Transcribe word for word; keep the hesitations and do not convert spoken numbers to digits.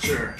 Sure.